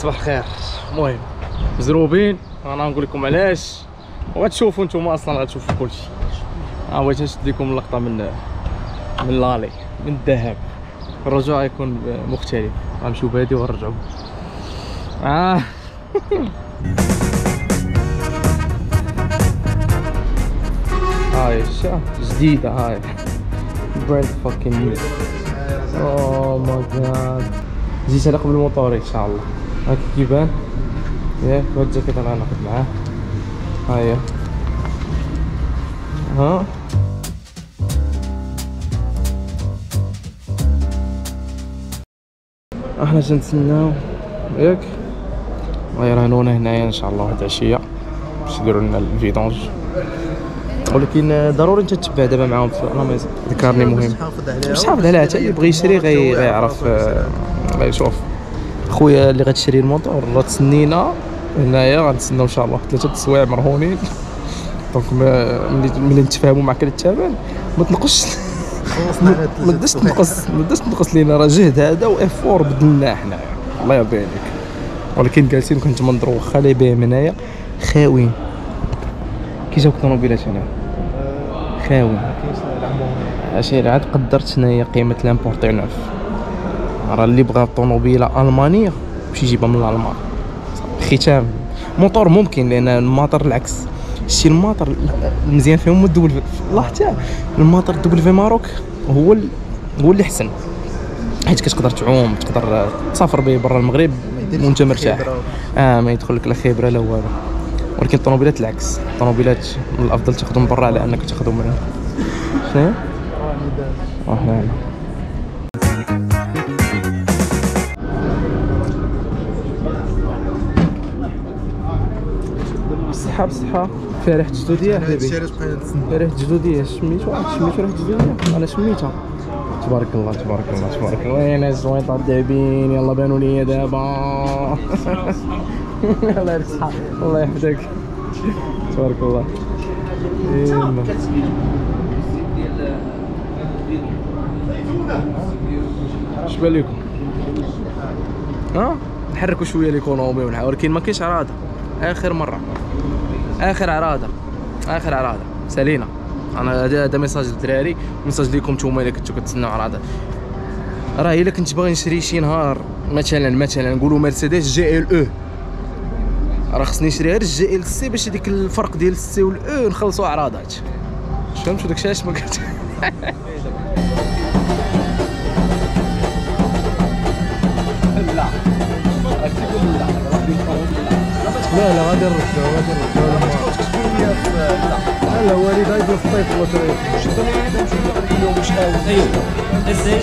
صباح الخير. المهم مزروبين، انا نقول لكم علاش وغتشوفوا نتوما، اصلا غتشوفوا كلشي. ها بغيت نشد لكم لقطه من لالي، من الذهب. الرجوع يكون مختلف، غنمشيو بهادي ونرجعوا. هاي الشا جديده، هاي براند فاكين نيو. او ماي جاد، جيت انا قبل الموطوري ان شاء الله. هاك كيبان ياك هاد الجاكيت انا غناخد معاه. هاهي ها احنا جنتسناو ياك، غيرانونا هنايا ان شاء الله واحد العشيه باش يديروا لنا الفيدونج. ولكن ضروري انت تتبع دابا معاهم في الامازون، الكارني مهم باش تحافظ عليها. حتى اللي يبغي يشري غيعرف غيشوف. خويا اللي غتشري الموطور راه تسنينا هنايا، غنتسناو ان شاء الله 3 السوايع مرهونين. دونك ملي نتفاهموا مع كل تابان ما تنقصش، ما تقدرش تنقص، ما تقدرش تنقص لينا. راه جهد هذا وافور بدلناه حنايا، الله يرضي عليك. ولكن جالسين كنتمنظروا واخا لي بهم هنايا خاويين. كي جاوك الطوموبيلات هنا خاويين؟ عشان عاد قدرت هنايا قيمه لامبورتي نوف. راه اللي بغى طوموبيله المانيه باش يجيبها من الالمان. ختام موطور ممكن، لان الماطر العكس شتي، الماطر مزيان فيهم الدبل في الله. حتى الماطر الدبل في ماروك هو اللي حسن، حيت كتقدر تعوم، تقدر تسافر به برا المغرب وانت مرتاح. ما يدخل لك لا خبره لا والو. ولكن الطوموبيلات العكس، الطوموبيلات من الافضل تاخذهم برا على انك تاخذهم من هنا. شنو هنا؟ بصحة بصحة فيها ريحة جدودية حبيبي، ريحة جدودية. شميتو ريحة جدودية، أنا شميتها. تبارك الله تبارك الله تبارك الله. وين الزويطة الدعبين، يلا بانوا ليا دابا. الله يرزقك الله يحفظك تبارك الله. اش بان ليكم؟ ها نحركوا شوية ليكونومي ونحاول، ولكن ما كاينش عراضة. آخر مرة، آخر عراضة سالينا. أنا هذا ميساج للدراري، ميساج ليكم نتوما إلا كنتو كتسناو عراضة. راه إلا كنت باغي نشري شي نهار مثلا نقولوا مرسيدس جي ال او، راه خصني نشري غير الجي ال سي باش هذيك الفرق ديال السي والاو نخلصوا عراضات. فهمتوا داكشي علاش ما كنت. لا لا غادي نرجعو، لا وليد غايدير في الطيف الوتري. شدنا يدهم شويه اليوم مش قاوي. ايوا الزيت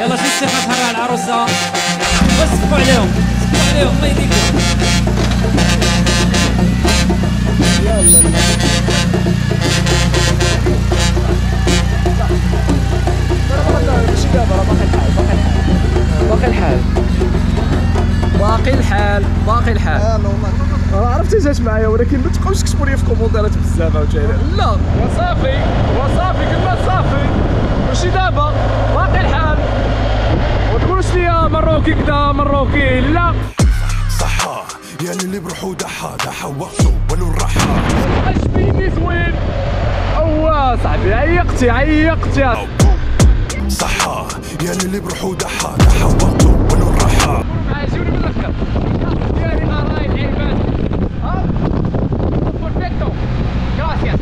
يلا شي سيفه تهرع العروسه، وصفوا عليهم صفوا عليهم الله يديكم. يلا راه ماشي دابا، راه باقي الحال. راه عرفتي جات معايا، ولكن ما تبقاوش تكتبوا لي في الكومونتيرات بزاف عاوتاني. لا وصافي كلمة صافي، ماشي دابا باقي الحال. ما تقولوش لي مروكي كدا مروكي، لا صحا يعني اللي بروحو دحا وقتو ولو الراحة. اش فيني زوين اوا صاحبي، عيقتي صحا يعني اللي بروحو دحا وقتو ولو الراحة. عاجبني من الاخر ديالي اراي العيبات. ها بيرفكتو، غراسياس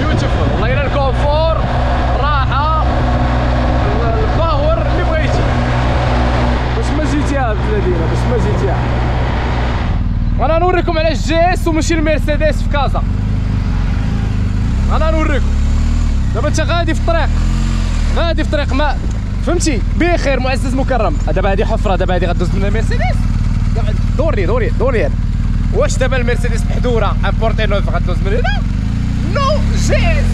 بيوتيفول. والله الا الكونفور، الراحه، الباور اللي بغيتي. باش ما جيتيها في المدينه، انا نوريكم علاش الجي اس وماشي المرسيدس في كازا. انا نوريكم دابا. انت غادي في الطريق ما فهمتي بخير معزز مكرم. دابا هذه حفره، دابا هذه غدوز منها المرسيدس. دوري واش دابا المرسيدس محذوره امبورتي نوف غدوز من هنا؟ نو جيز.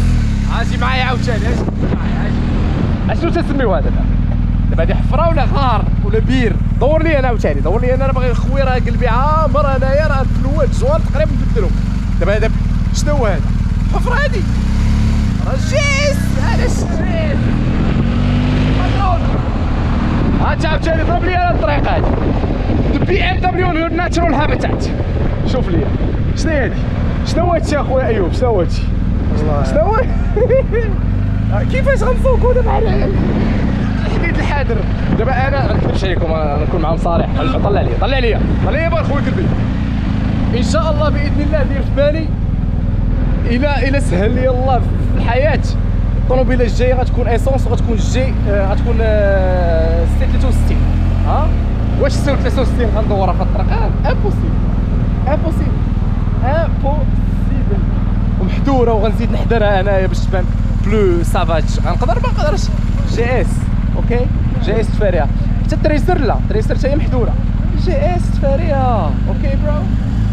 اجي معايا عاوتاني، اشنو تسميو هذا دابا؟ هذه حفره ولا غار ولا بير؟ دور لي انا باغي خويا، راه قلبي عامر انايا، راه تلوات جوار تقريبا نبدلهم. دابا هذا شنو هو؟ هذا حفره، هذه راه جيز. علاش جيز؟ هات عاوتاني ضرب لي على الطريق هادي. البي ام دبليو الهير ناتشرال هابيتات. شوف لي شنو هادي؟ شنو هادشي اخويا ايوب؟ شنو هادشي؟ شنو كيفاش غنفوقو دابا على حديد الحاضر؟ دابا انا ما نكذبش عليكم، انا نكون معاهم صريح. طلع لي طلع لي طلع لي بار خويا كلبي. ان شاء الله باذن الله دير في بالي الى سهل لي الله في الحياه، الطوموبيله الجايه غتكون ايسونس وغتكون جي غتكون 63. ها واش 63 غندورها في الطريق؟ امبوسيبل امبوسيبل امبوسيبل ومحذوره، وغنزيد نحذرها انايا باش تبان بلو سافاج. غنقدر ما نقدرش جي اس اوكي، جي اس تفاريها حتى التريسر، لا التريسر حتى هي محذوره، جي اس تفاريها اوكي برو.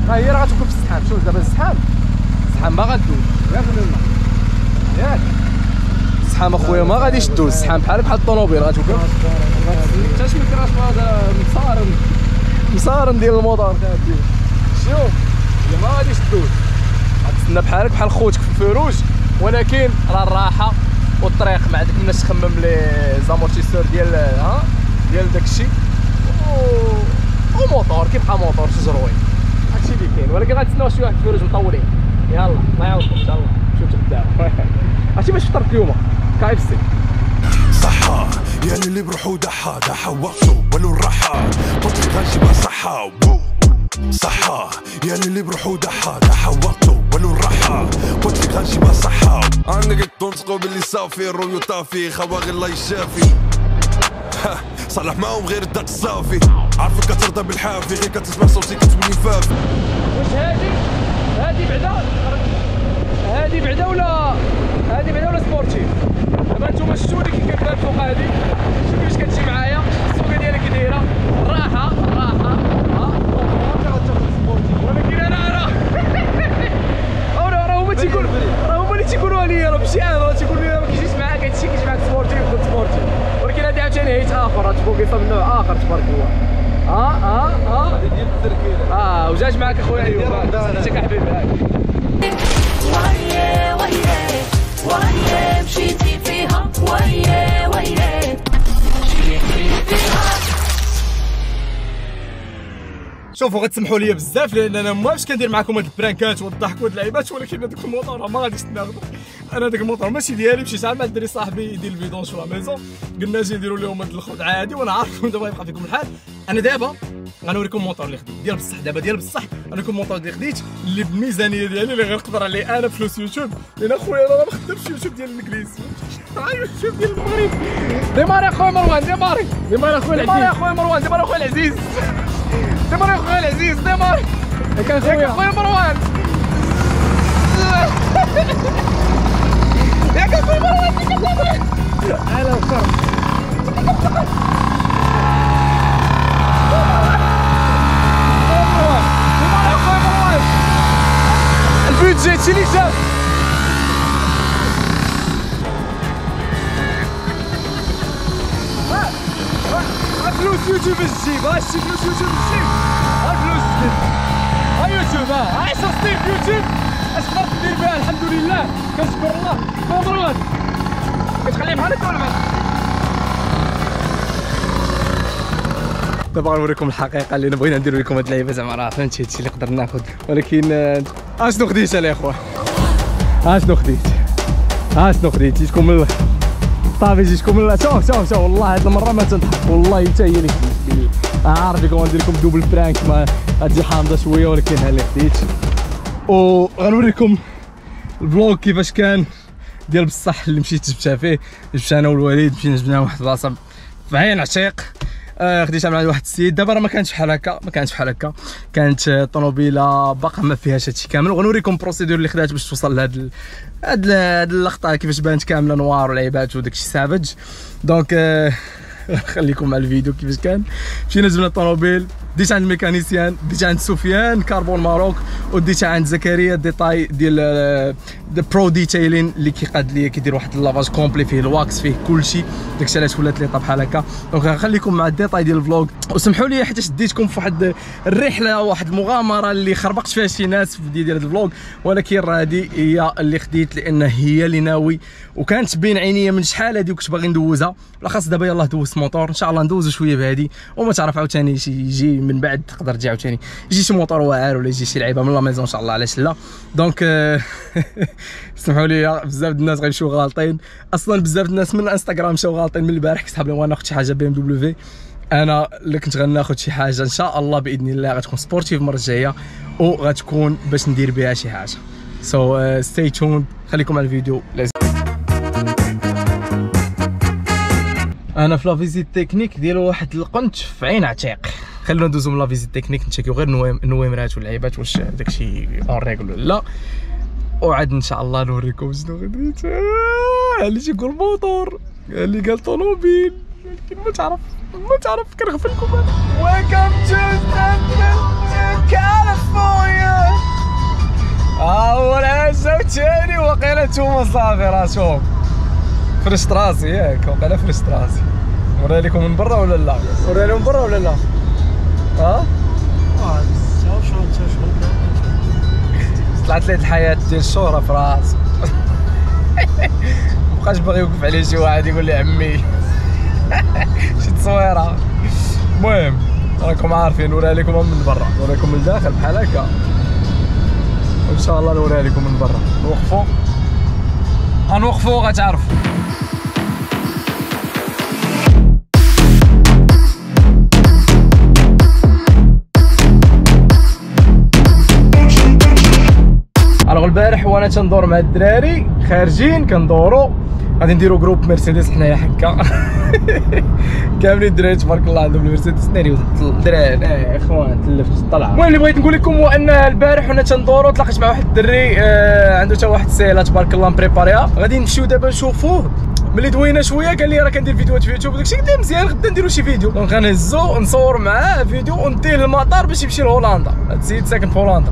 ها هي راه غتكون في السحاب، شوف دابا السحاب السحاب ما غادوش غير في الماء ياك. السحاب اخويا ما غاديش تدوز، السحاب بحال الطوموبيل غتوقف حتى شي كراش هذا مصارم مصارم ديال الموطور. شوف هي ما غاديش تدوز، غتسنى بحال خوتك في الفيروج، ولكن راه الراحه والطريق ما عندناش نخمم لي زامورتيسور ديال ها ديال داكشي، وموطور كيبقى موطور تجروي هادشي اللي كاين. ولكن غنتسناو شي واحد الفيروج مطولين، يلا الله يعاونكم ان شاء الله. شوفوا تبداو هادشي باش فطرت اليوم كي اف سي صحه، يعني اللي بروحو ضحى ضحى وقتو ولو الراحه بطريق غنجيبها صحه صحه، يعني اللي بروحو ضحى ضحى وقتو ولو الراحه بطريق غنجيبها صحه. انا كنتنطقو باللي صافي الرويو طافي، خواغي الله يشافي صالح معاهم غير الدق الصافي، عارفك كترضى بالحافي غير كتسمع صوتي كتولي فافي. واش هادي هادي بعدا هادي بعدا ولا هادي بعدا ولا سبورتيف؟ دابا نتوما شفتوا اللي كيبان فوق هادي، شوفوا كيفاش كتمشي معايا السوقه ديالها كي دايره الراحه الراحه. ها انت غتاخذ سبورتيف، ولكن انا راه هما تيقولوا راه هما اللي تيقولوها ليا، راه ماشي انا، راه تيقولوا لي ما كيجيش معاك هادشي كيجي معاك سبورتيف خذ سبورتيف، ولكن هادي عاوتاني هيت اخر، غتبوكيطه من نوع اخر تبارك الله. ها هادي ديال التركيله وجات معاك اخويا ايوب، حيتك حبيبي هاك ويا ويا ويا مشيتي فيها ويا ويا مشيتي فيها. شوفوا غتسمحوا لي بزاف لان انا ما باش كندير معكم هاد البرانكات والضحك وهاد اللعيبات، ولكن هذاك الموطور ما غاديش ناخذو انا، هذاك الموطور ماشي ديالي. مشيت مع الدري صاحبي يدير الفيدون شو لا ميزون، قلنا اجي نديروا لهم هاد الخدعه هادي، وانا عارفكم دابا يبقى فيكم الحال. انا دابا غنوريكم الموطور اللي خديت ديال بصح، دابا ديال بصح غنوريكم الموطور اللي خديت اللي بالميزانيه ديالي اللي غنقدر عليه انا فلوس يوتيوب، لان خويا انا ما خدمتش يوتيوب ديال الانجليز، راه يوتيوب ديال المغرب. ديماري اخويا مروان ديماري ديماري اخويا العزيز، ديماري اخويا مروان ديماري اخويا العزيز ديماري اخويا العزيز ديماري كان خويا اخويا مروان ياك اخويا مروان انا وكرم البيدجي تيلي جاب. ها فلوس يوتيوب الجيب، ها شتي فلوس يوتيوب الجيب، ها فلوس ها يوتيوب، ها 10 سنين في يوتيوب اش قدرت ندير بها الحمد لله كنشكر الله. مبروك كتخليه بحال هكا ولا بحال. دابا غنوريكم الحقيقه اللي انا بغينا ندير لكم هاد اللعيبه، زعما راه فهمتي هادشي اللي قدرت ناخذ، ولكن اشنو خديت انا يا اخوان؟ اشنو خديت؟ اشنو خديت؟ جيتكم من صافي جيتكم من شوف شوف شوف والله هاد المره ما تنضحك، والله حتى هي اللي خديت. عارف لكم غندير لكم دوبل برانك ما غتجي حامضه شويه، ولكن ها اللي خديت. وغنوريكم الفلوغ كيفاش كان ديال بصح اللي مشيت جبتها فيه، جبت انا والوليد مشينا جبنا واحد البلاصه في عين عتيق، خديتها مع واحد السيد. دابا راه ما كانتش بحال هكا، ما كانتش بحال هكا، كانت الطوموبيله باقا ما فيهاش هادشي كامل، وغنوريكم البروسيدور اللي خدات باش توصل لهاد هاد اللقطه كيفاش بانت كامله نوار ولعيبات وداكشي سافج. دونك خليكم مع الفيديو كيفاش كان. مشينا جبنا الطوموبيل ديتها عند الميكانيسيان، ديتها عند سفيان كاربون ماروك، وديتها عند زكريا ديطاي ديال برو ديتايلين اللي كيقاد ليا كيدير واحد اللافاج كومبلي فيه الواكس فيه كلشي. داكشي علاش ولات ليطا بحال هكا. دونك غنخليكم مع الديطاي ديال الفلوغ، وسمحوا لي حيت ديتكم في واحد الرحله واحد المغامره اللي خربقت فيها شي ناس في البدايه ديال الفلوغ، ولكن راه هذه هي اللي خديت لان هي اللي ناوي وكانت بين عينيا من شحال هذه وكنت باغي ندوزها. بالاخص دابا يلاه دوزت موطور، ان شاء الله ندوزو شويه بهذه وما تعرف عاوتاني شي يجي من بعد تقدر تجي عاوتاني يجي شي موطور واعر ولا يجي شي لعيبه من لا ميزون ان شاء الله، علاش لا. دونك سمحوا لي بزاف الناس غيمشيو غالطين، اصلا بزاف الناس من الانستغرام مشاو غالطين من البارح. كتحاب لي ناخذ شي حاجه بي ام دبليو، انا اللي كنت غناخذ شي حاجه ان شاء الله باذن الله غتكون سبورتيف المره الجايه وغتكون باش ندير بها شي حاجه. سو ستاي تيوند، خليكم مع الفيديو. انا في لافيزيت تكنيك ديالو واحد القنت في عين عتيق. خلونا ندوزو من لافيزيت تكنيك نتشيكيو غير النويمرات واللعيبات واش داكشي اون ريغل ولا لا، وعاد ان شاء الله نوريكم شنو غديت. اللي تيقول موطور اللي قال طوموبيل ولكن ما تعرف كنغفلكم انا. ويلكم تو كاليفورنيا. اول عزه وثاني وقيله نتوما صافي راسهم فرشت راسي، ياك وقيله فرشت راسي. نوري لكم من برا ولا لا؟ نوري لهم من برا ولا لا؟ ها؟ طلعت لي الحياة ديال الشهرة في راسي. مابقاش باغي يوقف عليه شي واحد يقول لي عمي شي تصويرة. المهم راكم عارفين، نوريها لكم من برا، نوريكم من الداخل بحال هكا وان شاء الله نوريها لكم من برا. نوقفو غنوقفو غتعرفو. البارح وانا تندور مع الدراري خارجين كندورو غادي نديرو جروب مرسيدس حنايا هكا. كاملين الدراري تبارك الله عندهم المرسيدس ناري الدراري. اخوان تلفت الطلعه. المهم اللي بغيت نقول لكم هو ان البارح وانا تندورو تلاقيت مع واحد الدري عنده حتى واحد السيله تبارك الله مبريباريها. غادي نمشيو دابا نشوفوه، ملي دوينا شويه قال لي راه كندير فيديوهات في يوتيوب وداكشي. قلت له مزيان غدا نديرو شي فيديو. دونك غنهزو نصور معاه فيديو ونديه للمطار باش يمشي لهولندا. هاد السيد ساكن في هولندا.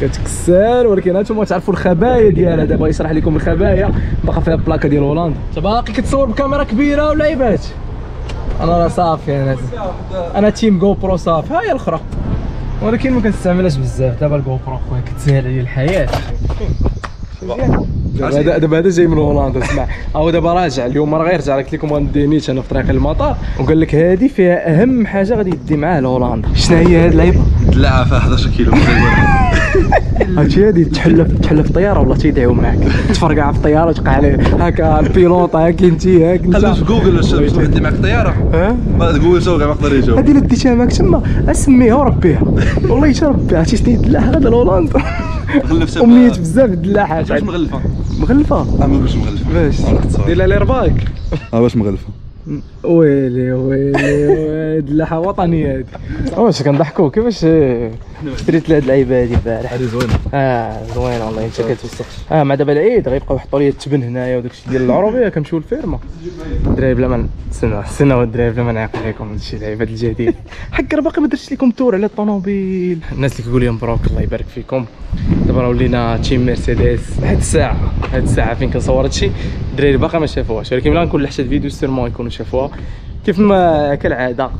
كتكسر، ولكن هانتوما تعرفوا الخبايا ديالها. دابا يشرح لكم الخبايا باقا فيها البلاكه ديال هولندا. باقي كتصور بكاميرا كبيره ولعيبات. انا راه صافي انا تيم جو برو صافي. ها هي الاخرى ولكن ما كنستعملهاش بزاف. دابا الجو برو خويا كتسهل عليا الحياه. دابا هذا جاي من هولندا اسمع. هو دابا راجع اليوم راه غيرجع. قلت لكم غندي نيت انا في طريق المطار وقال لك هذه فيها اهم حاجه غادي يدي معاه لهولندا. شنو هي هاد اللعيبه؟ دلعه فيها 11 كيلو. هادشي هادي تحلف الطياره والله تيدعيو معاك. تفرقع في الطياره تقع عليه هكا البيلوط هاك انت هاك انت. خلينا جوجل واش ندي معاك الطياره. ها ما تقول شوف ما يقدر يجاوب. هادي اللي ديتها معاك تما اسميها وربيها والله تا ربي. عرفتي شنو هي الدلاعه غادا لهولندا؟ غلفتها امنيت بزاف الدلاعات. واش مغلفه؟ مغلفه؟ ماكش مغلفه. باش دير لها ليرباك. باش مغلفه. ويلي ويلي دلاحه وطنيه هادي. واش كنضحكوا كيفاش شريت لهاد اللعيبه هادي البارح. هادي زوينه. زوينه والله انت كتوسخ. مع دابا العيد غيبقاو يحطوا لي التبن هنايا وداك الشيء ديال العروبيه كنمشيو للفيرما. الدراري بلا ما استناو الدراري بلا ما نعيق عليكم هادشي اللعيبات الجديد. حكر باقي ما درتش لكم تور على الطوموبيل. الناس اللي كيقول لهم مبروك الله يبارك فيكم. دابا راه ولينا تيم مرسيدس. هاد الساعه فين كنصور هادشي الدراري باقي ما شافوهاش، ولكن ملي غنكون لحشت فيديو سيرمون يكونوا شافوها كيف ما كالعاده.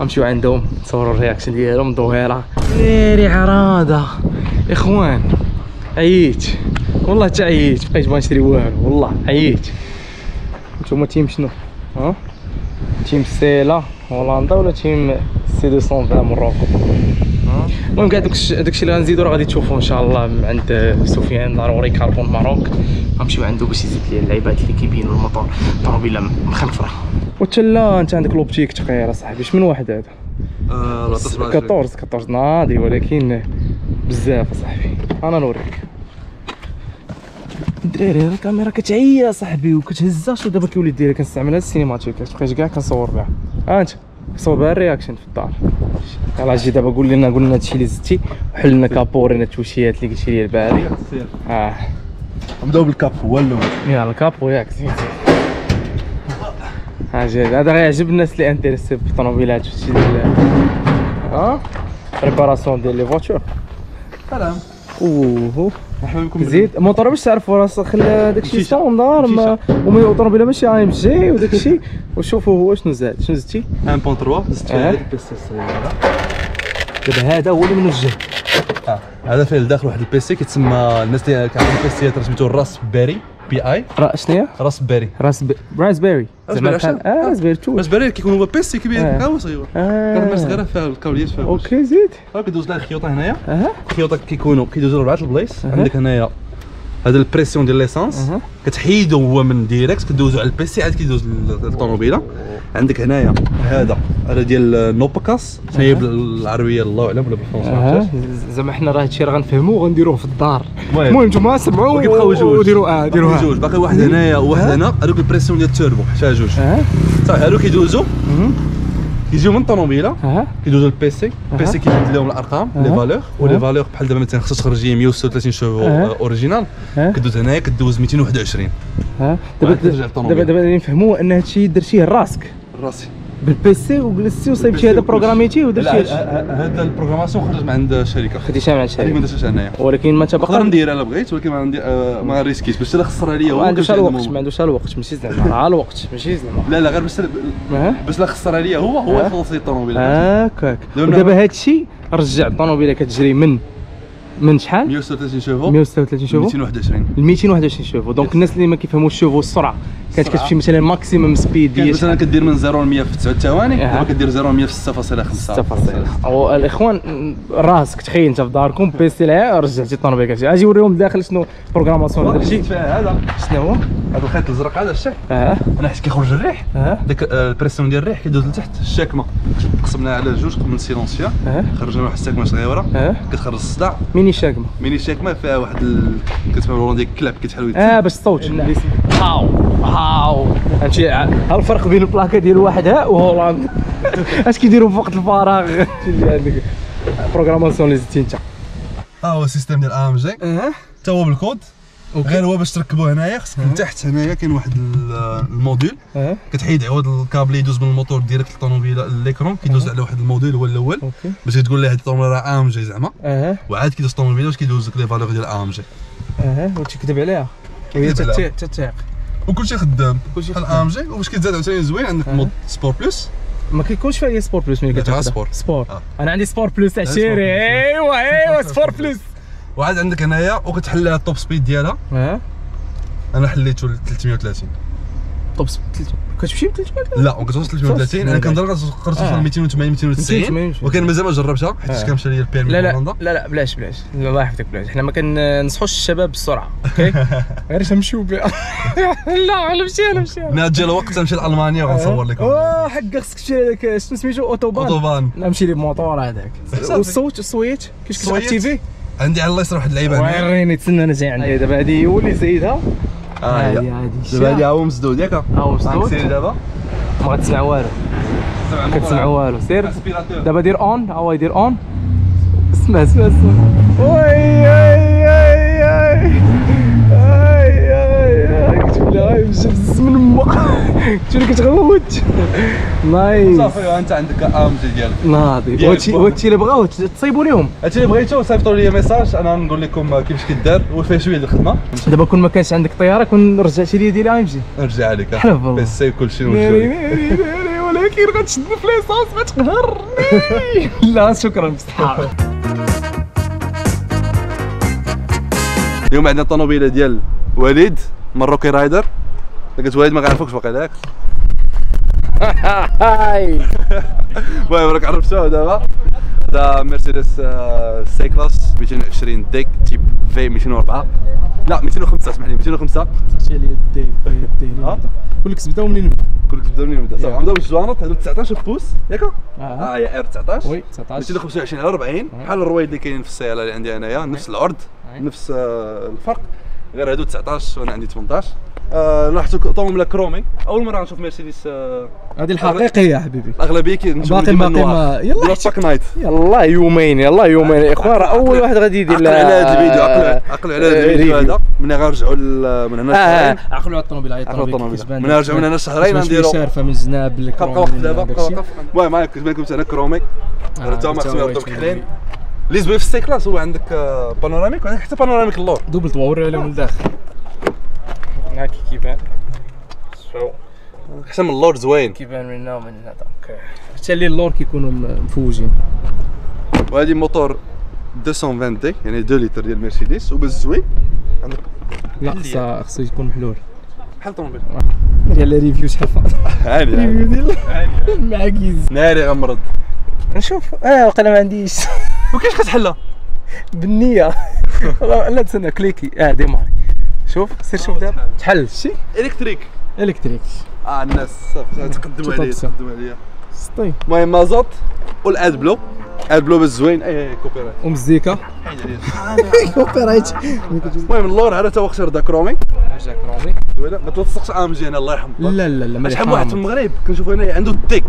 غنمشيو عندهم نصوروا الرياكشن ديالهم ظهيره. ديري عراضه اخوان. عييت والله حتى عييت بقيت بغا نشري والو والله عييت. نتوما تيم شنو؟ ها تيم سيلا هولندا ولا تيم سي 220 مروكو؟ المهم كاع داكشي اللي غنزيدو راه غادي تشوفوه ان شاء الله عند سفيان ضروري كاربون ماروك. غنمشيو عنده باش يزيد ليا اللعيبات اللي كيبينوا الموطور الطوموبيله مخلفره. وتا لا انت عندك لوبتيك تقير اصاحبي. شمن واحد هذا؟ 14 ناضي ولكن بزاف اصاحبي. انا نوريك الدراري راه الكاميرا كتعيا صاحبي وكتهزاش، ودابا كيولي ديالي كنستعملها السينيماتيكات، مابقيتش كاع كنصور بها. انت صوب بها الرياكشن في الدار. يلاه جي دابا قول لنا، قلنا هادشي اللي زدتي وحل لنا كابورينا التوشيات اللي قلتي لي البارح. نبداو بالكاب هو الاول. يلاه الكابو ياك زين. هذا غيعجب الناس اللي انتريسي بالطوموبيلات وشي ديال بريباراسيون ديال لي فواتور. سلام. اوه مرحبا بكم. زيد الموطور باش تعرفوا راه خلى داكشي ستاندار وما الطوموبيله ماشي عام جاي وداكشي. وشوفوا هو شنو زاد، شنو زدتي؟ 1.3 زدت هذا البي سي صغيره. دابا هذا هو اللي منوجه. هذا فيه لداخل واحد البي سي كيتسمى، الناس اللي كيعرفوا البي سيات رسميتو الراس باري بي اي. شنو راس باري؟ راس باري زعما راس باري 2. راس باري كيكون هو بي سي كبير هو صغير، كرمه صغيره فيها الكابليات فيها. اوكي زيد كدوز لها الخيوطه هنايا. الخيوطه كيكونوا كيدوزوا لربعه البلايص. عندك هنايا هذا البريسيون ديال ليسانس كتحيدو هو من ديريكت كدوزو على البي سي عاد كيدوز للطوموبيله. عندك هنايا هذا ديال نوبكاس شنو هي بالعربيه الله اعلم ولا بالفرنسيه زعما. حنا راه هادشي راه غنفهموه وغنديروه في الدار. المهم نتوما سمعوا وديروا ديروها جوج. باقي واحد هنايا وواحد هنا. هذوك البريسيون ديال التوربو حتى جوج صافي. هادو كيدوزو كيجيو من الطوموبيله كيدوزو للبي سي. البي سي كيبدل لهم الارقام لي فالور، ولي فالور بحال دابا مثلا خصها تخرج 136 شوفو اوريجينال كدوز هنايا كدوز 221. دابا اللي نفهموا ان هادشي درتيه لراسك راسي بالبي سي وجلستي وصايبتي هذا بروغراميتي ودرتي هذا البروغراماسيون. خرج من عند شركه خديتها من عند شركه هنايا، ولكن ما تبقى نقدر نديرها الا بغيت، ولكن ما ريسكيتش باش الا خسرها ليا. هو ما عندوش الوقت ماشي زعما على الوقت ماشي زعما لا غير باش لا خسرها ليا هو يخلصي الطوموبيله. هاكاك. ودابا هادشي رجع الطوموبيله كتجري من شحال؟ 136 شوفو 136 شوفو 221 221 شوفو. دونك الناس اللي ما كيفهموش شوفو السرعه كانت كتمشي مثلا ماكسيموم سبيد ديال مثلا كدير من 0 ل 100 في 9 ثواني، دابا كدير 0 ل 100 في 6.5. الاخوان راسك تخيل انت في داركم بيسي لها رجعتي الطوموبيل كتجي. اجي وريهم الداخل شنو البروغراماسيون اللي درتي فيها. هذا شنو هو هذا الخيط الازرق هذا الشك انا حيت كيخرج الريح داك البريسيون ديال الريح كيدوز لتحت. الشاكمه قسمناها على جوج من سيلونسيا، خرجنا واحد الشاكمه صغيره كتخرج الصداع. ميني شاكمه فيها واحد كتفهم الهولندي ديال الكلاب كيتحاول باش الصوت هاو هادشي. ها الفرق بين البلاكه ديال واحد ها وهولندا اش كيديروا في وقت الفراغ اللي عندك. بروغراماسيون اللي زدتي انت ها هو السيستم ديال ام جي حتى هو بالكود. غير هو باش تركبوه هنايا خصك من تحت هنايا كاين واحد الموديل كتحيد عوض الكابلي يدوز من الموتور ديالك للطوموبيله ليكرون كيدوز على واحد الموديل هو الاول باش تقول له هاد الطوموبيله راه ام جي زعما. وعاد كيدوز الطوموبيله باش كيدوز لك لي فالور ديال ام جي وتكذب عليها وهي تتعق وكلشي خدام بحال ام جي. وباش كيتزاد عاوتاني زوين عندك مود سبور بلس. ما كيكونش فيها سبور بلس ملي كتاخذ سبور. انا عندي سبور بلس عشيري. ايوا سبور بلس. وعاد عندك هنايا وكتحل لها التوب سبيد ديالها. انا حليته ل 330 توب سبيد. كتمشي ب 330 لا ما كتوصلش 330. انا كنظن غتقدر توصل 280 290 ولكن مازال ما جربتها حيت كنمشي ليا البيرمي في هولندا. لا بلاش الله يحفظك بلاش. حنا ما كننصحوش الشباب بالسرعه اوكي غير تمشيو بها. لا نمشي ملي تجي الوقت نمشي لالمانيا وغنصور لكم. حق خصك تمشي هذاك شنو سميتو اوتوبان. نمشي لي بموطور هذاك والصويت كيفاش كتاكتيفي عندي على الله يسر واحد اللعيبه هنا وريني تسنى انا جاي عندي. دابا هادي هو اللي زايدها دابا هادي هو مسدود ياك هو مسدود. سير دابا ما غتسمع والو كتسمع والو. سير دابا دير اون. هو يدير اون. اسمع وي اي اي اي اي كتب لي هاي مشات الزمن تولي كتغوت. نايس صافي. انت عندك امجي ديالك ناضي. وهادشي اللي بغاو تصيبوا ليهم. هادشي اللي بغيتو صيفطوا لي ميساج انا نقول لكم كيفاش كيدار وفيه شويه الخدمه. دابا كون ما كانش عندك طياره كون رجعتي لي ديال امجي نرجع لك بي سي وكلشي نوريك. ولكن غتشد في ليسانس ما تقهرني. لا شكرا بصحه. اليوم عندنا الطوموبيله ديال وليد ماروكي رايدر. قلت وليد ما كنعرفوكش باقي هذاك. المهم راك عرفتوه دابا. هذا مرسيدس سي كلاس 220 ديك تيب في 204 لا 205 اسمح لي 205 تقشي عليا الدي. كلك زبده منين نبدا صافي. نبداو بالجوانط. هادو 19 بوس ياك يا ار 19 وي 19 225 على 40 بحال الرويد اللي كاينين في السياره اللي عندي انايا. نفس العرض نفس الفرق غير هادو 19 وانا عندي 18. لاحظتوا طومله كرومي، اول مره نشوف مرسيدس هذه الحقيقيه يا حبيبي. الاغلبيه كنشوفوا ديما نوار. يلا شاك نايت، يلا يومين، يلا يومين اخوان. راه اول واحد غادي يدير على هذا الفيديو. عقلوا على هذا الفيديو هذا، من هنا غنرجعوا من هنا شهرين. عقلوا على الطوموبيل، عيط الطوموبيل من هنا رجعوا من هنا شهرين نديروا شارفه من الزناب بالكرومي. وقف دابا وقف. المهم هاك كتبان لكم انا كرومي، راه ما خصني نردو كحلين. لي زوين في السي كلاس هو عندك بانوراميك، وعندك حتى بانوراميك اللور دوبل طوور عليهم لداخل. هاك كيبان شو احسن من اللور، زوين كيبان من هنا ومن هنا. دونك حتى اللي اللور كيكونوا مفوجين. وهذه موتور 220 دي، يعني 2 لتر ديال مرسيدس. وبالزوين عندك لا خصو يكون محلول بحال الطوموبيل. ديال لي ريفيو شحال فاض عادي ريفيو ديال المعاكيز ناري غمرض نشوف. وقيلا ما عنديش. وكيفاش كتحلها؟ بالنيه والله. لا تسنى كليكي ديماري. شوف سير شوف دابا تحل شي الكتريك الكتريك. الناس صافي تقدموا عليه تقدموا عليا سطي. المهم مازوت والاد بلو، اد بلو بالزوين. اي كوبي رايت ومزيكا كوبي رايت. المهم اللور هذا تا هو خسر دا كرومي، حاجه كرومي دويله. ما تلصقش ام جي هنا الله يرحم. لا لا لا، شحال واحد في المغرب كنشوفو هنا عنده الديك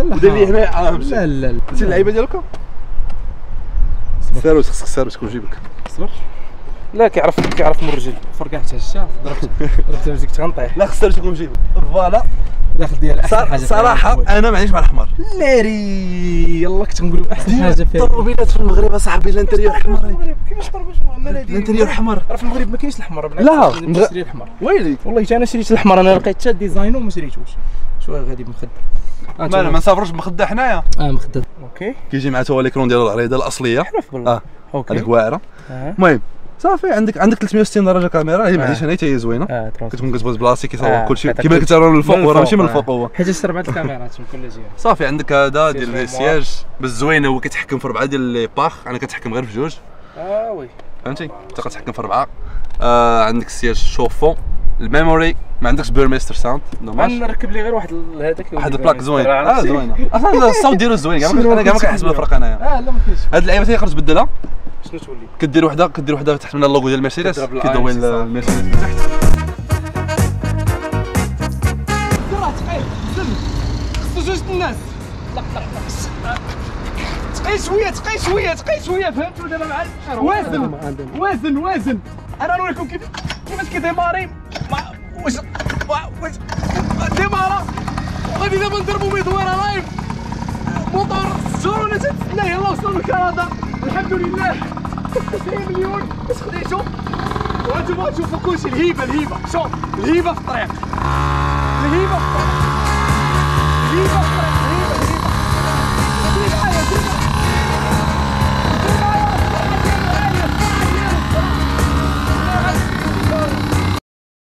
ودير ليه هنا ام جي. لا لا لا، انت اللعيبه ديالك سيرو خصك سيرو شكون جيبك. صبر لا كيعرف من الرجل. فركعت على الشاف ضربت رجلك تغنطيح. لا خسرت لكم جيبك فوالا داخل ديال احسن حاجه صراحه. انا ما عنديش مع الاحمر ناري. يلا كنت نقول احسن حاجه فيها الطوموبيلات في المغرب اصاحبي الانتيريور احمر. كيفاش طربوش مهمله هذه الانتيريور احمر؟ راه في المغرب ما كاينش الاحمر. لا شري الاحمر ويلي والله حتى انا شريت الاحمر. انا لقيت حتى الديزاين وما شريتوش. شو غادي بمخدة ما نسافروش بمخدة حنايا. مخدة اوكي. كيجي مع هو ليكرون ديال العريضه الاصليه حنا في بالله. هذيك واعره. المهم صافي عندك 360 درجه كاميرا. هي معليش هنا حتى هي زوينه. كتكون كتبوز بلاصتي كيصور كلشي كيما كترى من الفوق، وراه ماشي من الفوق هو حيت سربعه الكاميرات من كل جهه. صافي عندك هذا ديال السياج بالزوينه. هو كتحكم في 4 ديال لي باخ، انا كتحكم غير في 2. وي فهمتي انت كتحكم في 4. عندك السياج شوفون الميموري. ما عندكش بيرميستر ساوند نورمال. نركب لي غير واحد هذاك واحد البلاك زوين. زوينه اصلا الصوت ديالو زوين. انا كاع ما كنحس بالفرق انايا. لا ما كاينش هاد اللعيبه حتى تقدر تبدلها. شنو تولي كدير وحده تحت من اللوغو ديال مرسيدس كيدوي المرسيدس من تحت. راه ثقيل بزاف خصو جوج الناس. لا ثقيل شويه فهمتوا دابا مع الشهر. وازن انا نوريكم كيفاش كيديماري. واش ديمارا غادي دابا نضربوا ميدويره لايف موطور الزرونه تتسنى. يلاه وصلوا لكندا الحمد لله. 90 مليون باش خديتو. وانتم غتشوفوا كلشي. الهيبه شوف الهيبه في الطريق.